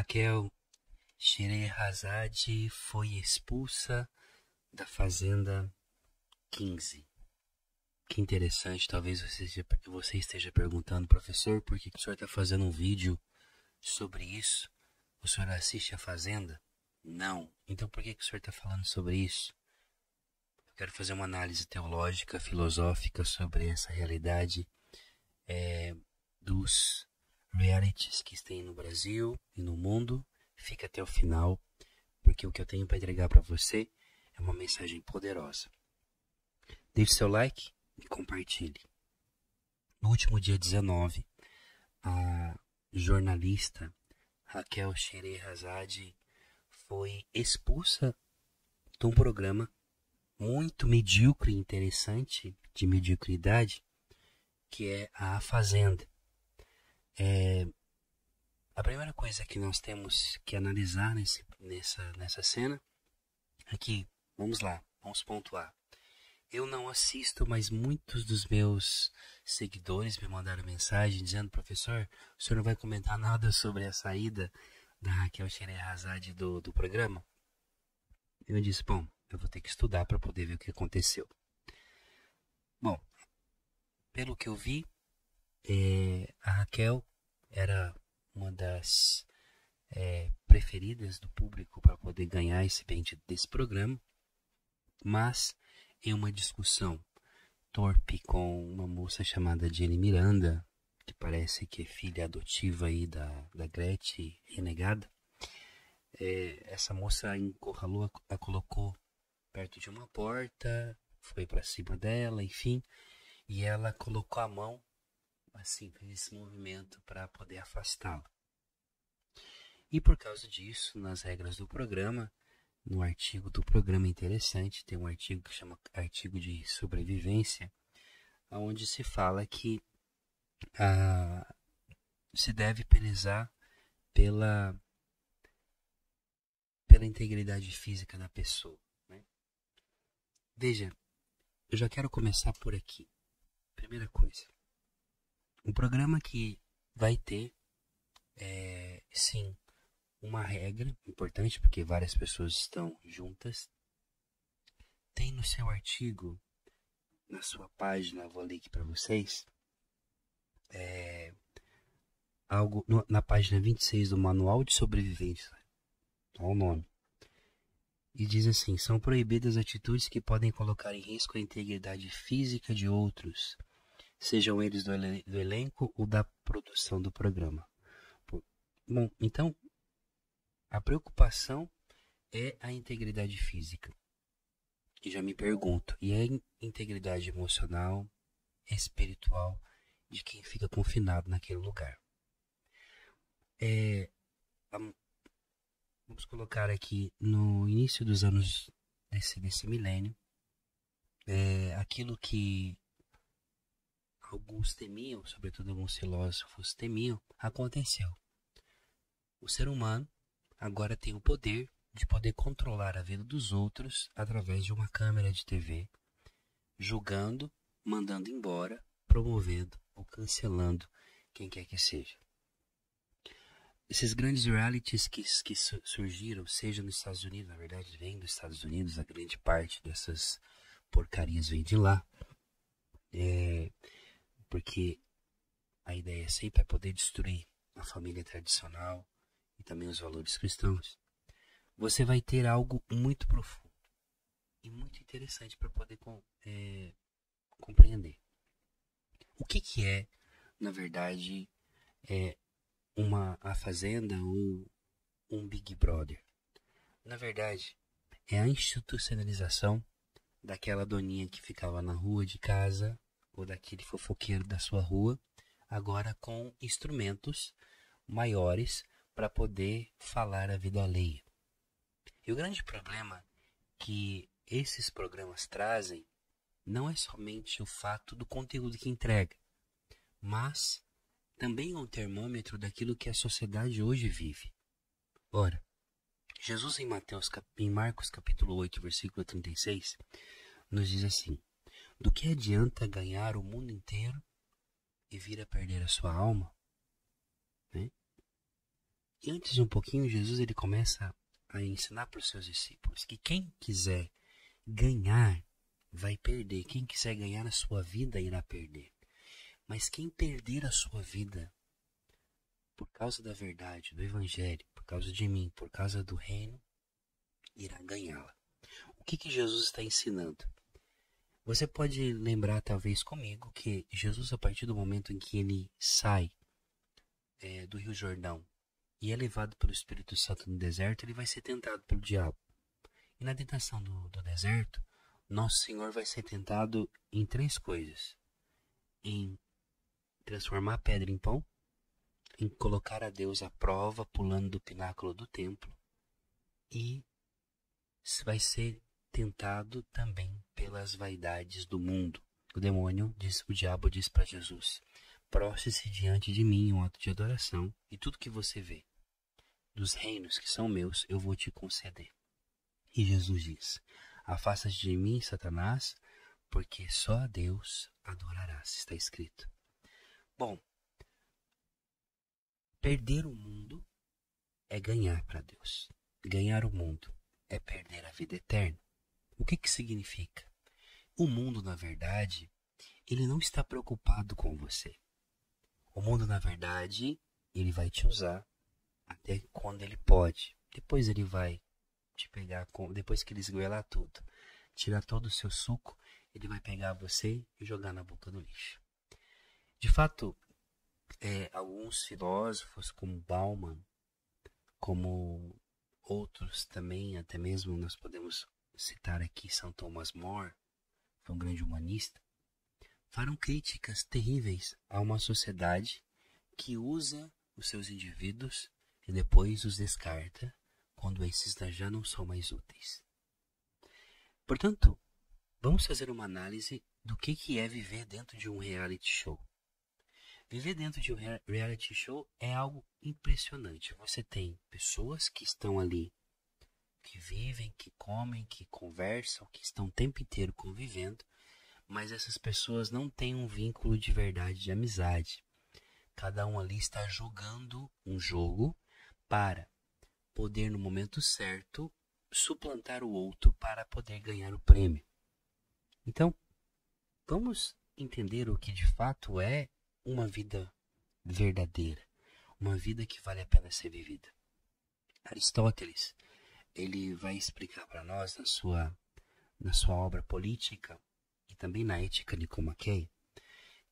Raquel Sheherazade foi expulsa da Fazenda 15. Que interessante, talvez você esteja perguntando, professor, por que o senhor está fazendo um vídeo sobre isso? O senhor assiste a Fazenda? Não. Então por que o senhor está falando sobre isso? Eu quero fazer uma análise teológica, filosófica sobre essa realidade dos realities que tem no Brasil e no mundo. Fica até o final, porque o que eu tenho para entregar para você é uma mensagem poderosa. Deixe seu like e compartilhe. No último dia 19, a jornalista Rachel Sheherazade foi expulsa de um programa muito medíocre e interessante, de mediocridade, que é A Fazenda. A primeira coisa que nós temos que analisar nessa cena é que, vamos lá, vamos pontuar. Eu não assisto, mas muitos dos meus seguidores me mandaram mensagem dizendo: professor, o senhor não vai comentar nada sobre a saída da Rachel Sheherazade do programa? Eu disse: bom, eu vou ter que estudar para poder ver o que aconteceu. Bom, pelo que eu vi, a Rachel era uma das preferidas do público para poder ganhar esse bendito desse programa, mas em uma discussão torpe com uma moça chamada Jenny Miranda, que parece que é filha adotiva aí da Gretchen renegada, essa moça encurralou, a colocou perto de uma porta, foi para cima dela, enfim, e ela colocou a mão, assim, fez esse movimento para poder afastá-la. E por causa disso, nas regras do programa, no artigo do programa interessante, tem um artigo que chama Artigo de Sobrevivência, onde se fala que se deve prezar pela integridade física da pessoa, né? Veja, eu já quero começar por aqui. Primeira coisa, um programa que vai ter, sim, uma regra importante, porque várias pessoas estão juntas, tem no seu artigo, na sua página, vou ler aqui para vocês, algo na página 26 do Manual de Sobrevivência, olha o nome, e diz assim: são proibidas atitudes que podem colocar em risco a integridade física de outros, sejam eles do elenco ou da produção do programa. Bom, então, a preocupação é a integridade física. E já me pergunto, e a integridade emocional, espiritual, de quem fica confinado naquele lugar? Vamos colocar aqui, no início dos anos desse milênio, aquilo que alguns temiam, sobretudo alguns filósofos temiam, aconteceu. O ser humano agora tem o poder de poder controlar a vida dos outros através de uma câmera de TV, julgando, mandando embora, promovendo ou cancelando quem quer que seja. Esses grandes realities que surgiram, seja nos Estados Unidos, na verdade vem dos Estados Unidos, a grande parte dessas porcarias vem de lá, porque a ideia sempre é poder destruir a família tradicional e também os valores cristãos. Você vai ter algo muito profundo e muito interessante para poder compreender. O que é, na verdade, a Fazenda ou um Big Brother? Na verdade, é a institucionalização daquela doninha que ficava na rua de casa ou daquele fofoqueiro da sua rua, agora com instrumentos maiores para poder falar a vida alheia. E o grande problema que esses programas trazem não é somente o fato do conteúdo que entrega, mas também é um termômetro daquilo que a sociedade hoje vive. Ora, Jesus em Marcos capítulo 8, versículo 36, nos diz assim: do que adianta ganhar o mundo inteiro e vir a perder a sua alma? E antes de um pouquinho, Jesus ele começa a ensinar para os seus discípulos que quem quiser ganhar vai perder. Quem quiser ganhar a sua vida irá perder. Mas quem perder a sua vida por causa da verdade, do Evangelho, por causa de mim, por causa do reino, irá ganhá-la. O que que Jesus está ensinando? Você pode lembrar talvez comigo que Jesus, a partir do momento em que ele sai do Rio Jordão e é levado pelo Espírito Santo no deserto, ele vai ser tentado pelo diabo. E na tentação do deserto, Nosso Senhor vai ser tentado em três coisas. Em transformar a pedra em pão, em colocar a Deus à prova pulando do pináculo do templo, e vai ser tentado também pelas vaidades do mundo. O diabo diz para Jesus: prostre-se diante de mim, um ato de adoração, e tudo que você vê dos reinos que são meus, eu vou te conceder. E Jesus diz: afasta-te de mim, Satanás, porque só a Deus adorarás, está escrito. Bom, perder o mundo é ganhar para Deus. Ganhar o mundo é perder a vida eterna. O que que significa? O mundo, na verdade, ele não está preocupado com você. O mundo, na verdade, ele vai te usar até quando ele pode. Depois ele vai te pegar, depois que ele esgoelar tudo, tirar todo o seu suco, ele vai pegar você e jogar na boca do lixo. De fato, alguns filósofos como Bauman, como outros também, até mesmo nós podemos citar aqui São Tomás More, foi um grande humanista, farão críticas terríveis a uma sociedade que usa os seus indivíduos e depois os descarta quando esses já não são mais úteis. Portanto, vamos fazer uma análise do que é viver dentro de um reality show. Viver dentro de um reality show é algo impressionante. Você tem pessoas que estão ali, que vivem, que comem, que conversam, que estão o tempo inteiro convivendo, mas essas pessoas não têm um vínculo de verdade, de amizade. Cada um ali está jogando um jogo para poder, no momento certo, suplantar o outro para poder ganhar o prêmio. Então, vamos entender o que de fato é uma vida verdadeira, uma vida que vale a pena ser vivida. Aristóteles, ele vai explicar para nós na sua obra Política e também na Ética Nicomaqueia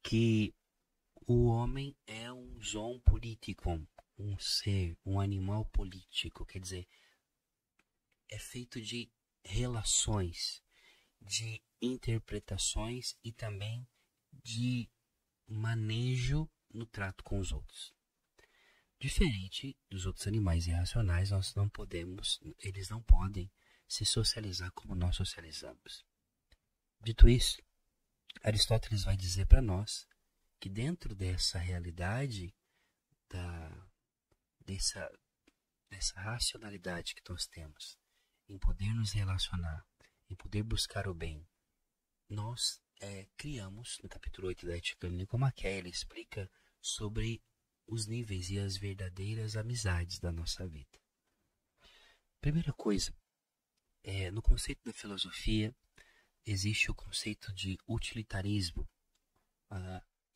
que o homem é um zoon politicum, um ser, um animal político, quer dizer, é feito de relações, de interpretações e também de manejo no trato com os outros. Diferente dos outros animais irracionais, nós não podemos, eles não podem se socializar como nós socializamos. Dito isso, Aristóteles vai dizer para nós que dentro dessa realidade, dessa racionalidade que nós temos, em poder nos relacionar, em poder buscar o bem, nós criamos, no capítulo 8 da Ética Nicomaqueia, ele explica sobre os níveis e as verdadeiras amizades da nossa vida. Primeira coisa, no conceito da filosofia, existe o conceito de utilitarismo.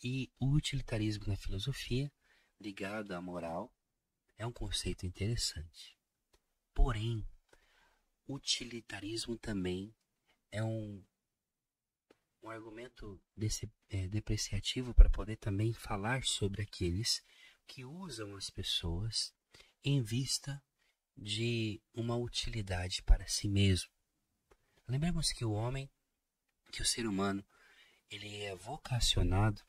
E o utilitarismo na filosofia, ligado à moral, é um conceito interessante. Porém, utilitarismo também é um argumento depreciativo para poder também falar sobre aqueles que usam as pessoas em vista de uma utilidade para si mesmo. Lembremos que o ser humano, ele é vocacionado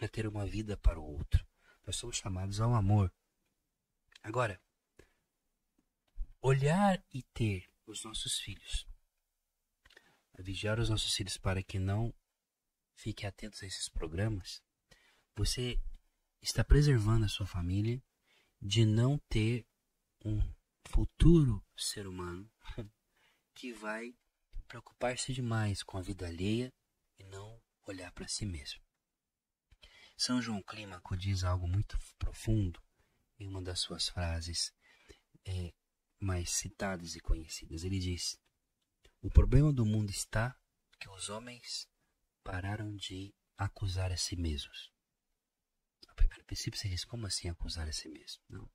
a ter uma vida para o outro. Nós somos chamados ao amor. Agora, olhar e ter os nossos filhos, vigiar os nossos filhos para que não fiquem atentos a esses programas, você está preservando a sua família de não ter um futuro ser humano que vai preocupar-se demais com a vida alheia e não olhar para si mesmo. São João Clímaco diz algo muito profundo. em uma das suas frases mais citadas e conhecidas. Ele diz: o problema do mundo está que os homens pararam de acusar a si mesmos. A primeiro princípio você diz: como assim acusar a si mesmo? Não.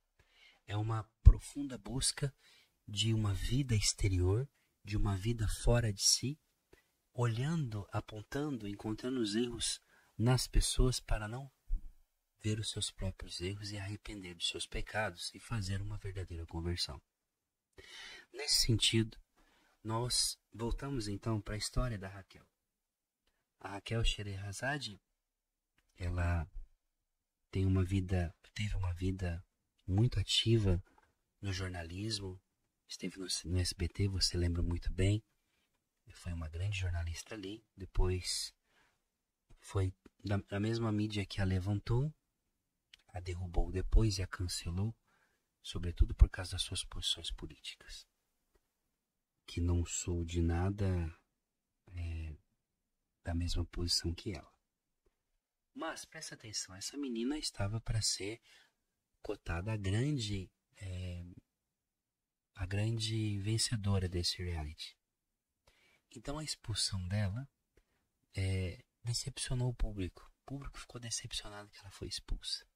É uma profunda busca de uma vida exterior, de uma vida fora de si, olhando, apontando, encontrando os erros nas pessoas para não ver os seus próprios erros e arrepender dos seus pecados e fazer uma verdadeira conversão. Nesse sentido, nós voltamos então para a história da Raquel. A Rachel Sheherazade, ela teve uma vida muito ativa no jornalismo, esteve no SBT, você lembra muito bem, foi uma grande jornalista ali, depois foi da mesma mídia que a levantou, a derrubou depois e a cancelou, sobretudo por causa das suas posições políticas, que não sou de nada da mesma posição que ela. Mas, presta atenção, essa menina estava para ser cotada a grande vencedora desse reality. Então, a expulsão dela decepcionou o público. O público ficou decepcionado que ela foi expulsa.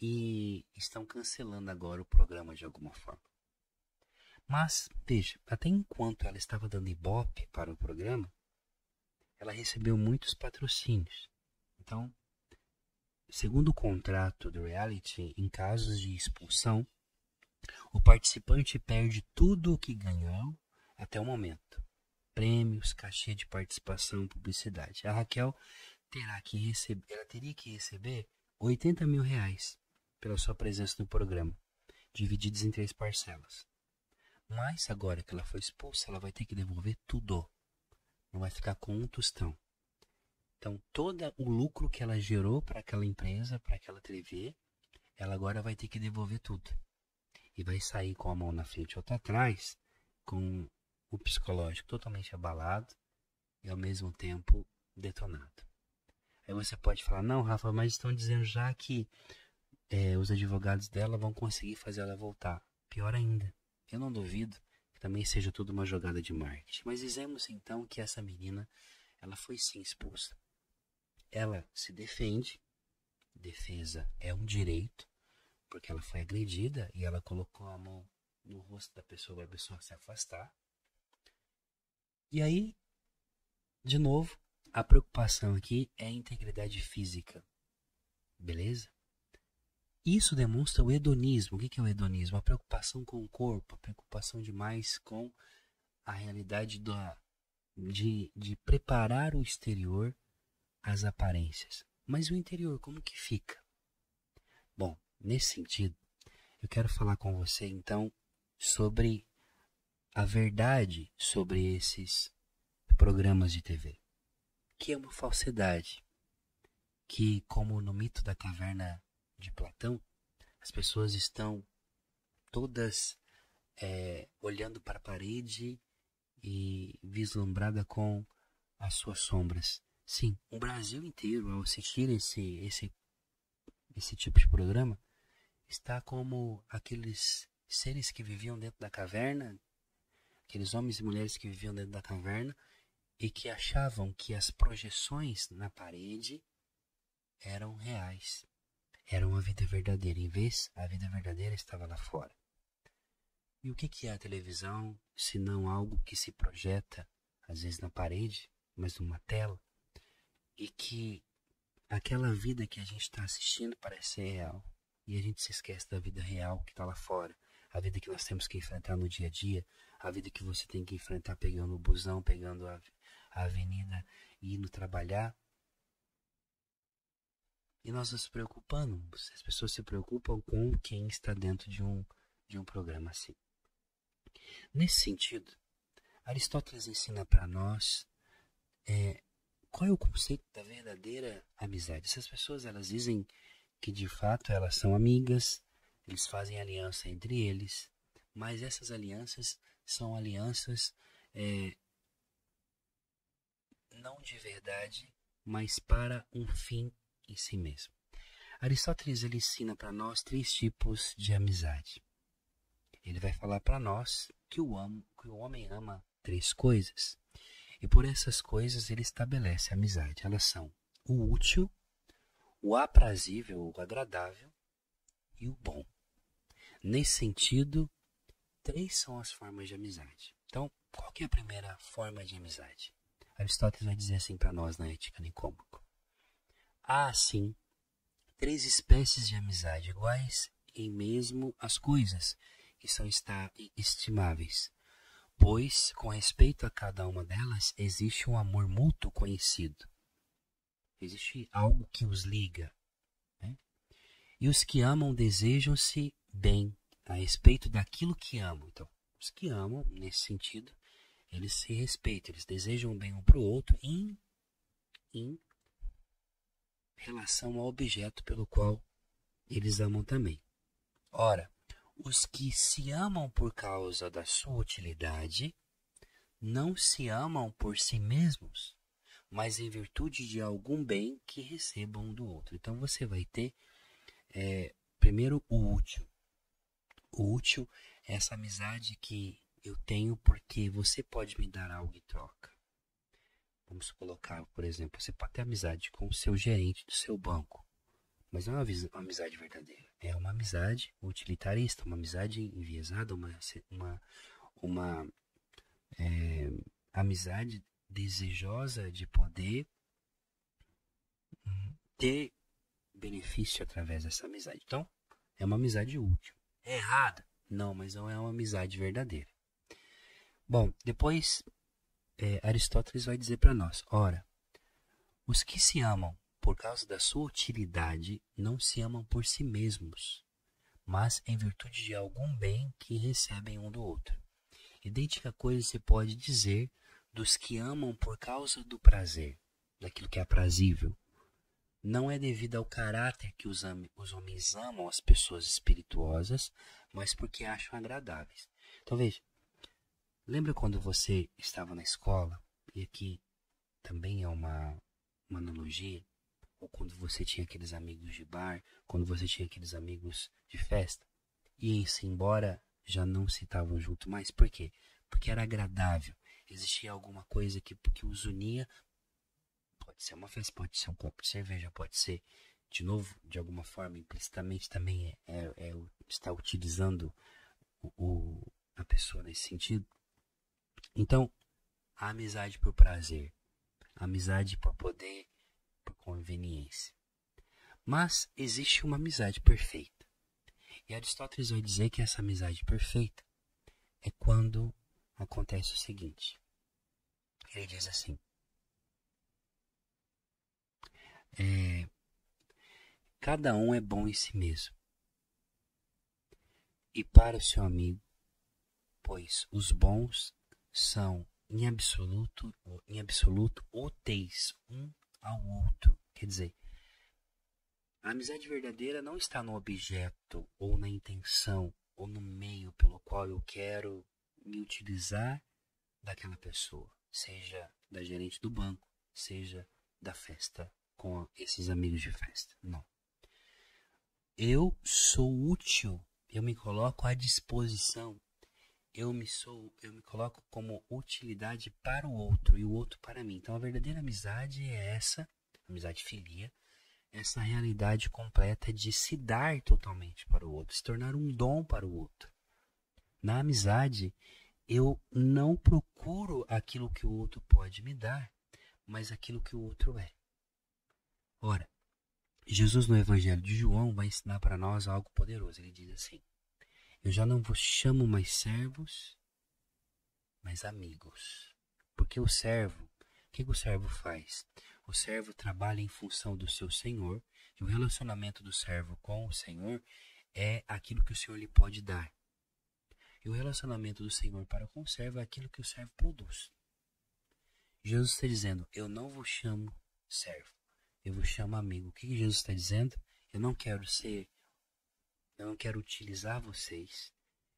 E estão cancelando agora o programa de alguma forma. Mas, veja, até enquanto ela estava dando ibope para o programa, ela recebeu muitos patrocínios. Então, segundo o contrato do reality, em casos de expulsão, o participante perde tudo o que ganhou até o momento. Prêmios, cachê de participação, publicidade. A Raquel teria que receber R$80 mil pela sua presença no programa, divididos em 3 parcelas. Mas agora que ela foi expulsa, ela vai ter que devolver tudo. Não vai ficar com um tostão. Então, todo o lucro que ela gerou para aquela empresa, para aquela TV, ela agora vai ter que devolver tudo. E vai sair com a mão na frente ou atrás, com o psicológico totalmente abalado e ao mesmo tempo detonado. Aí você pode falar: não, Rafa, mas estão dizendo já que os advogados dela vão conseguir fazer ela voltar. Pior ainda, eu não duvido. Também seja tudo uma jogada de marketing. Mas dizemos então que essa menina, ela foi sim expulsa. Ela se defende, defesa é um direito, porque ela foi agredida e ela colocou a mão no rosto da pessoa, a pessoa se afastar. E aí, de novo, a preocupação aqui é a integridade física, beleza? Isso demonstra o hedonismo. O que é o hedonismo? A preocupação com o corpo, a preocupação demais com a realidade de preparar o exterior às aparências. Mas o interior, como que fica? Bom, nesse sentido, eu quero falar com você então sobre a verdade sobre esses programas de TV, que é uma falsidade, que como no mito da caverna de Platão, as pessoas estão todas olhando para a parede e vislumbrada com as suas sombras. Sim, o Brasil inteiro, ao assistir esse tipo de programa, está como aqueles seres que viviam dentro da caverna, aqueles homens e mulheres que viviam dentro da caverna e que achavam que as projeções na parede eram reais. Era uma vida verdadeira, em vez, a vida verdadeira estava lá fora. E o que é a televisão, se não algo que se projeta, às vezes na parede, mas numa tela, e que aquela vida que a gente está assistindo parece ser real, e a gente se esquece da vida real que está lá fora, a vida que nós temos que enfrentar no dia a dia, a vida que você tem que enfrentar pegando o busão, pegando a avenida e indo trabalhar. E nós nos preocupamos, as pessoas se preocupam com quem está dentro de um programa assim. Nesse sentido, Aristóteles ensina para nós qual é o conceito da verdadeira amizade. Essas pessoas, elas dizem que de fato elas são amigas, eles fazem aliança entre eles, mas essas alianças são alianças não de verdade, mas para um fim em si mesmo. Aristóteles ele ensina para nós três tipos de amizade. Ele vai falar para nós que o homem ama três coisas. E por essas coisas ele estabelece a amizade. Elas são o útil, o aprazível, o agradável e o bom. Nesse sentido, três são as formas de amizade. Então, qual que é a primeira forma de amizade? Aristóteles vai dizer assim para nós na Ética Nicomaqueia. Há, sim, três espécies de amizade iguais em mesmo as coisas que são estimáveis, pois, com respeito a cada uma delas, existe um amor mútuo conhecido. Existe algo que os liga. Né? E os que amam desejam-se bem a respeito daquilo que amam. Então, os que amam, nesse sentido, eles se respeitam, eles desejam bem um para o outro em relação ao objeto pelo qual eles amam também. Ora, os que se amam por causa da sua utilidade não se amam por si mesmos, mas em virtude de algum bem que recebam um do outro. Então você vai ter, primeiro, o útil. O útil é essa amizade que eu tenho porque você pode me dar algo em troca. Vamos colocar, por exemplo, você pode ter amizade com o seu gerente do seu banco, mas não é uma amizade verdadeira. É uma amizade utilitarista, uma amizade enviesada, uma amizade desejosa de poder ter benefício através dessa amizade. Então, é uma amizade útil. É errada? Não, mas não é uma amizade verdadeira. Bom, depois Aristóteles vai dizer para nós, ora, os que se amam por causa da sua utilidade, não se amam por si mesmos, mas em virtude de algum bem que recebem um do outro. Idêntica coisa se pode dizer dos que amam por causa do prazer, daquilo que é aprazível. Não é devido ao caráter que os homens amam as pessoas espirituosas, mas porque acham agradáveis. Então veja, lembra quando você estava na escola, e aqui também é uma analogia, ou quando você tinha aqueles amigos de bar, quando você tinha aqueles amigos de festa, e se embora já não se estavam junto mais. Por quê? Porque era agradável, existia alguma coisa que os unia, pode ser uma festa, pode ser um copo de cerveja, pode ser, de novo, de alguma forma, implicitamente também está utilizando a pessoa nesse sentido. Então, a amizade por prazer, a amizade por poder, por conveniência. Mas existe uma amizade perfeita. E Aristóteles vai dizer que essa amizade perfeita é quando acontece o seguinte. Ele diz assim. Cada um é bom em si mesmo. E para o seu amigo, pois os bons são em absoluto úteis um ao outro. Quer dizer, a amizade verdadeira não está no objeto ou na intenção ou no meio pelo qual eu quero me utilizar daquela pessoa, seja da gerente do banco, seja da festa com esses amigos de festa. Não. Eu sou útil, eu me coloco à disposição, eu me coloco como utilidade para o outro e o outro para mim. Então a verdadeira amizade é essa, amizade filia, essa realidade completa de se dar totalmente para o outro, se tornar um dom para o outro. Na amizade, eu não procuro aquilo que o outro pode me dar, mas aquilo que o outro é. Ora, Jesus no Evangelho de João vai ensinar para nós algo poderoso. Ele diz assim, eu já não vos chamo mais servos, mas amigos. Porque o servo, o que o servo faz? O servo trabalha em função do seu Senhor, e o relacionamento do servo com o Senhor é aquilo que o Senhor lhe pode dar. E o relacionamento do Senhor para com o servo é aquilo que o servo produz. Jesus está dizendo, eu não vos chamo servo, eu vos chamo amigo. O que Jesus está dizendo? Eu não quero utilizar vocês,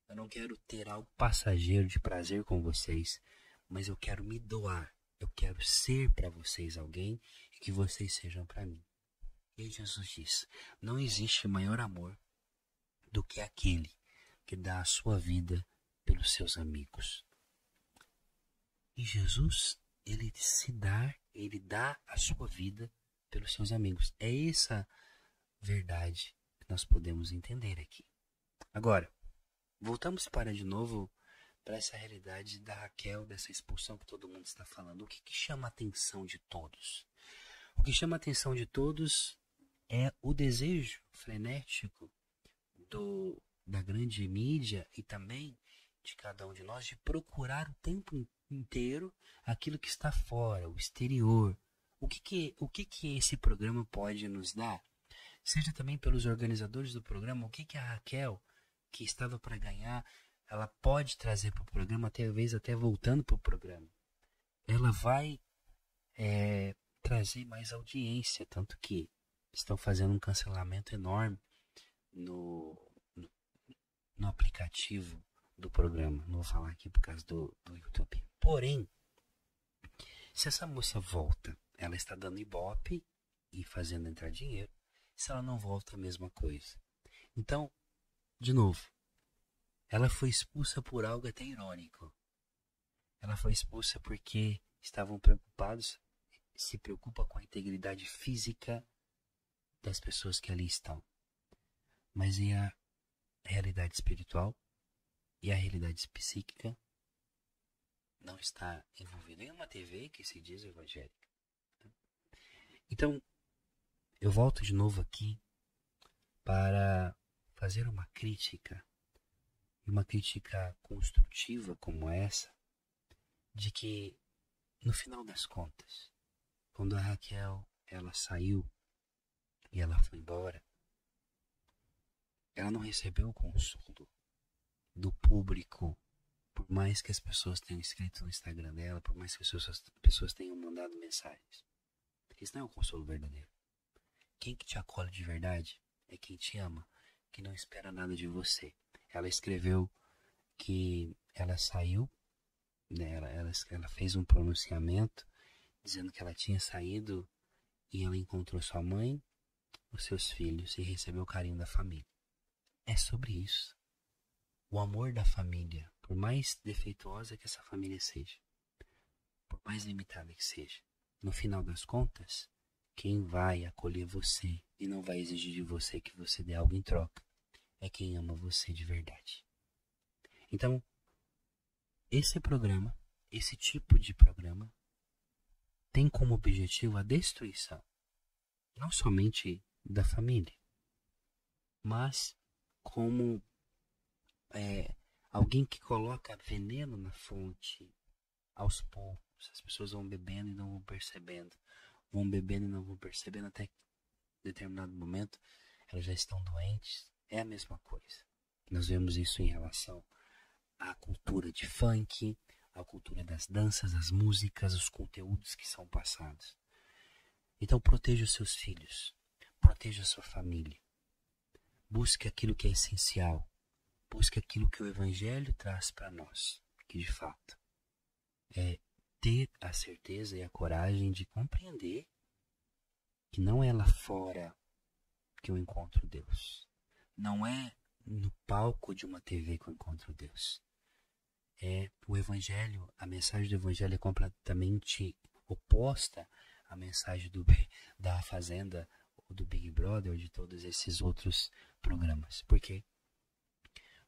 eu não quero ter algo passageiro de prazer com vocês, mas eu quero me doar, eu quero ser para vocês alguém e que vocês sejam para mim. E Jesus diz, não existe maior amor do que aquele que dá a sua vida pelos seus amigos. E Jesus, ele dá a sua vida pelos seus amigos. É essa verdade que nós podemos entender aqui. Agora, voltamos de novo para essa realidade da Raquel, dessa expulsão que todo mundo está falando. O que, que chama a atenção de todos? O que chama a atenção de todos é o desejo frenético da grande mídia e também de cada um de nós de procurar o tempo inteiro aquilo que está fora, o exterior. O que esse programa pode nos dar? Seja também pelos organizadores do programa, o que, que a Raquel, que estava para ganhar, ela pode trazer para o programa, talvez até voltando para o programa. Ela vai trazer mais audiência, tanto que estão fazendo um cancelamento enorme no aplicativo do programa. Não vou falar aqui por causa do YouTube. Porém, se essa moça volta, ela está dando ibope e fazendo entrar dinheiro. Se ela não volta, a mesma coisa. Então, de novo, ela foi expulsa por algo até irônico. Ela foi expulsa porque estavam preocupados, se preocupa com a integridade física das pessoas que ali estão. Mas e a realidade espiritual e a realidade psíquica não está envolvida em uma TV que se diz evangélica. Então, eu volto de novo aqui para fazer uma crítica, construtiva como essa, de que, no final das contas, quando a Raquel ela saiu e ela foi embora, ela não recebeu o consolo do público, por mais que as pessoas tenham escrito no Instagram dela, por mais que as pessoas tenham mandado mensagens. Esse não é o consolo verdadeiro. Quem que te acolhe de verdade é quem te ama, que não espera nada de você. Ela escreveu que ela saiu, né? Ela fez um pronunciamento dizendo que ela tinha saído e ela encontrou sua mãe, os seus filhos e recebeu o carinho da família. É sobre isso. O amor da família, por mais defeituosa que essa família seja, por mais limitada que seja, no final das contas, quem vai acolher você e não vai exigir de você que você dê algo em troca é quem ama você de verdade. Então, esse tipo de programa, tem como objetivo a destruição, não somente da família, mas como alguém que coloca veneno na fonte aos poucos. As pessoas vão bebendo e não vão percebendo, até determinado momento elas já estão doentes. É a mesma coisa. Nós vemos isso em relação à cultura de funk, à cultura das danças, as músicas, os conteúdos que são passados. Então proteja os seus filhos, proteja a sua família, busque aquilo que é essencial, busque aquilo que o Evangelho traz para nós, que de fato é ter a certeza e a coragem de compreender que não é lá fora que eu encontro Deus, não é no palco de uma TV que eu encontro Deus. É o Evangelho, a mensagem do Evangelho é completamente oposta à mensagem da Fazenda, ou do Big Brother, ou de todos esses outros programas. Por quê?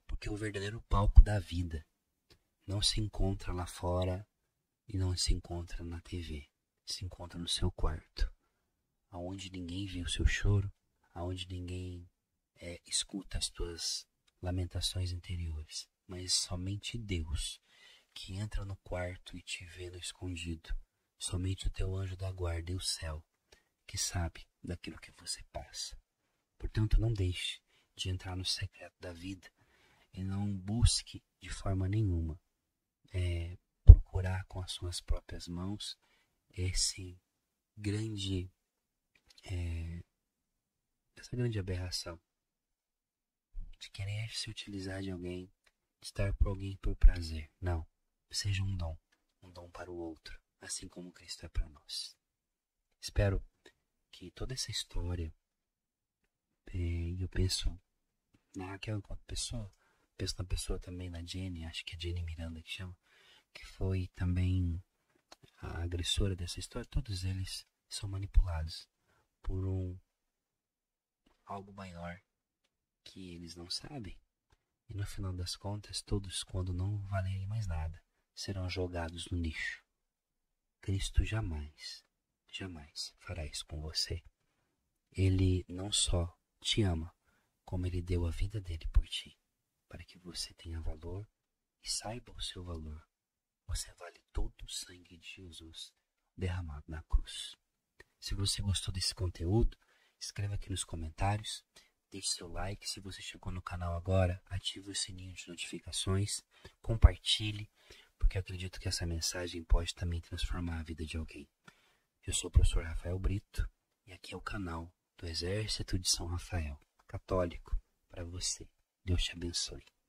Porque o verdadeiro palco da vida não se encontra lá fora e não se encontra na TV. Se encontra no seu quarto, aonde ninguém vê o seu choro, aonde ninguém escuta as tuas lamentações interiores. Mas somente Deus, que entra no quarto e te vê no escondido, somente o teu anjo da guarda e o céu, que sabe daquilo que você passa. Portanto, não deixe de entrar no secreto da vida e não busque de forma nenhuma procurar com as suas próprias mãos essa grande aberração de querer se utilizar de alguém, de estar por alguém por prazer. Não, seja um dom para o outro, assim como Cristo é para nós. Espero que toda essa história E eu penso na Raquel enquanto pessoa, penso na pessoa também da Jenny, acho que é Jenny Miranda que chama, que foi também a agressora dessa história. Todos eles são manipulados por algo maior que eles não sabem. E no final das contas, todos, quando não valerem mais nada, serão jogados no lixo. Cristo jamais, jamais fará isso com você. Ele não só te ama, como ele deu a vida dele por ti, para que você tenha valor e saiba o seu valor. Você vale todo o sangue de Jesus derramado na cruz. Se você gostou desse conteúdo, escreva aqui nos comentários, deixe seu like. Se você chegou no canal agora, ative o sininho de notificações, compartilhe, porque eu acredito que essa mensagem pode também transformar a vida de alguém. Eu sou o professor Rafael Brito e aqui é o canal do Exército de São Rafael, católico, para você. Deus te abençoe.